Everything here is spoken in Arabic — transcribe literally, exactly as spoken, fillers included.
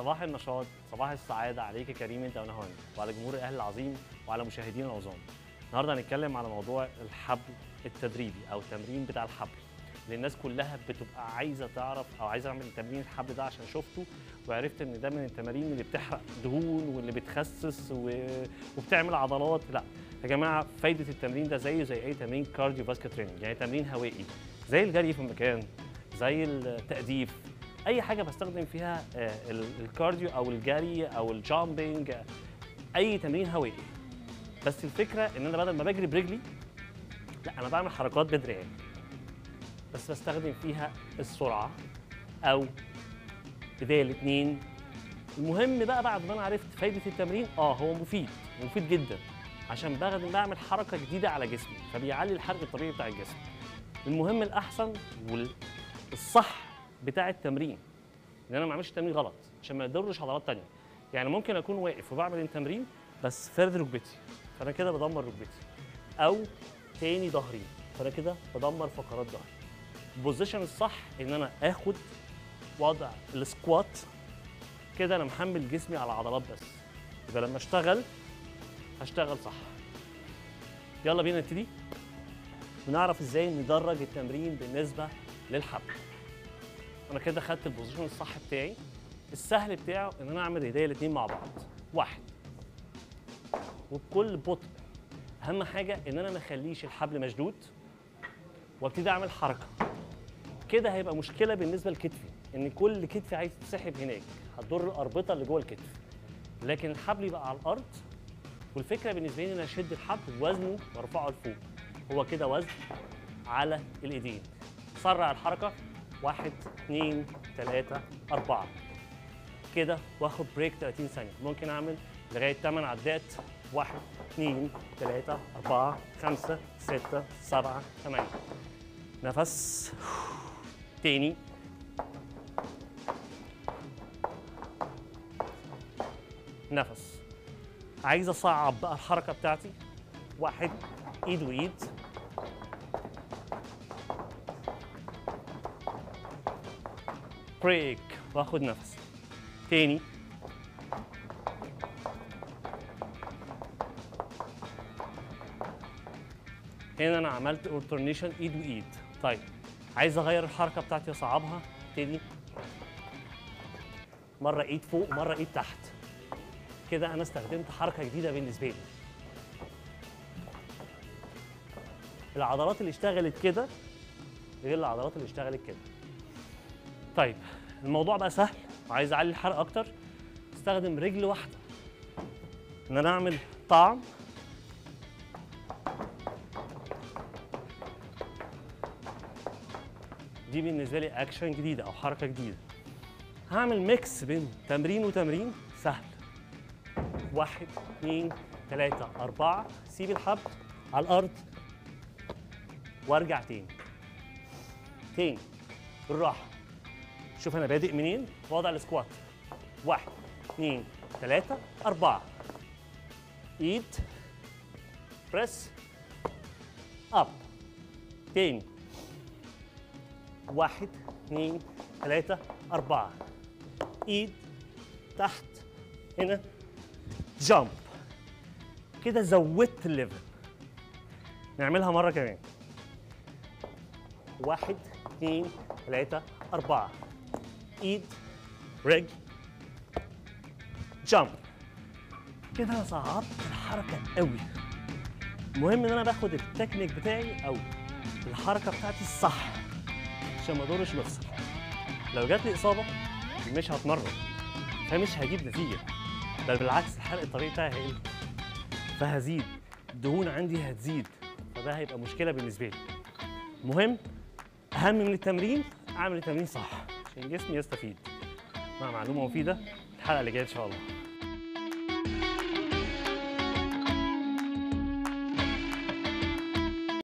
صباح النشاط، صباح السعادة عليك يا كريم انت ونهانا وعلى جمهور الأهلي العظيم وعلى مشاهدينا العظام. النهارده هنتكلم على موضوع الحبل التدريبي او التمرين بتاع الحبل، لان الناس كلها بتبقى عايزة تعرف او عايزة اعمل تمرين الحبل ده عشان شفته وعرفت ان ده من التمارين اللي بتحرق دهون واللي بتخسس وبتعمل عضلات. لا يا جماعة، فايدة التمرين ده زيه زي اي تمرين كارديو فاسكولار تريننج، يعني تمرين هوائي زي الجري في المكان، زي التأديف، اي حاجه بستخدم فيها الكارديو او الجري او الجامبينج، اي تمرين هوائي. بس الفكره ان انا بدل ما بجري برجلي، لا انا بعمل حركات بدراعي بس بستخدم فيها السرعه او بدايه الاثنين. المهم بقى بعد ما انا عرفت فايده التمرين، اه هو مفيد مفيد جدا عشان بعمل حركه جديده على جسمي فبيعلي الحرق الطبيعي بتاع الجسم. المهم الاحسن والصح بتاع التمرين ان انا ما اعملش تمرين غلط عشان ما يضرش عضلات ثانيه. يعني ممكن اكون واقف وبعمل التمرين بس فرد ركبتي، فانا كده بدمر ركبتي، او تاني ظهري، فانا كده بدمر فقرات ظهري. البوزيشن الصح ان انا اخد وضع السكوات، كده انا محمل جسمي على عضلات بس، يبقى لما اشتغل هشتغل صح. يلا بينا نبتدي ونعرف ازاي ندرج التمرين بالنسبه للحبل. انا كده خدت البوزيشن الصح بتاعي، السهل بتاعه ان انا اعمل ايديا الاثنين مع بعض واحد وبكل بطء. اهم حاجه ان انا ما اخليش الحبل مشدود وابتدي اعمل حركه. كده هيبقى مشكله بالنسبه لكتفي، ان كل كتفي عايز تسحب هناك، هتضر الاربطه اللي جوه الكتف، لكن الحبل يبقى على الارض. والفكره بالنسبه لي ان انا اشد الحبل بوزنه وارفعه لفوق، هو كده وزن على الايدين. سرع الحركه، واحد اثنين ثلاثة أربعة، كده واخد بريك ثلاثين ثانية، ممكن أعمل لغاية ثمان عدات، واحد اثنين ثلاثة أربعة خمسة ستة سبعة ثمانية، نفس تاني، نفس. عايز أصعب بقى الحركة بتاعتي، واحد إيد وإيد، بريك واخد نفس تاني، هنا انا عملت اولترنيشن ايد وايد. طيب عايز اغير الحركه بتاعتي اصعبها تاني، مره ايد فوق مره ايد تحت، كده انا استخدمت حركه جديده بالنسبه لي. العضلات اللي اشتغلت كده غير العضلات اللي اشتغلت كده. طيب الموضوع بقى سهل وعايز اعلي الحرق اكتر، استخدم رجل واحده ان انا اعمل طعم دي، بالنسبه لي اكشن جديده او حركه جديده. هعمل ميكس بين تمرين وتمرين سهل، واحد اثنين ثلاثه اربعه، سيب الحبل على الارض وارجع تاني تاني بالراحه. شوف انا بادئ منين، وضع السكوات، واحد اثنين ثلاثة أربعة، ايد بريس اب، تاني، واحد اثنين ثلاثة أربعة، ايد تحت هنا جامب، كده زودت الليفل. نعملها مرة كمان، واحد اثنين ثلاثة أربعة، ايد رجل جامب، كده انا صعبت الحركه قوي. المهم ان انا باخد التكنيك بتاعي او الحركه بتاعتي الصح عشان ما اضرش نفسي. لو جات لي اصابه مش هتمرن، فمش هجيب نتيجه، بل بالعكس الحرق الطبيعي بتاعي هيقل، فهزيد الدهون عندي هتزيد، فده هيبقى مشكله بالنسبه لي. المهم اهم من التمرين اعمل التمرين صح عشان جسمي يستفيد. مع معلومة مفيدة الحلقة اللي جاية إن شاء الله.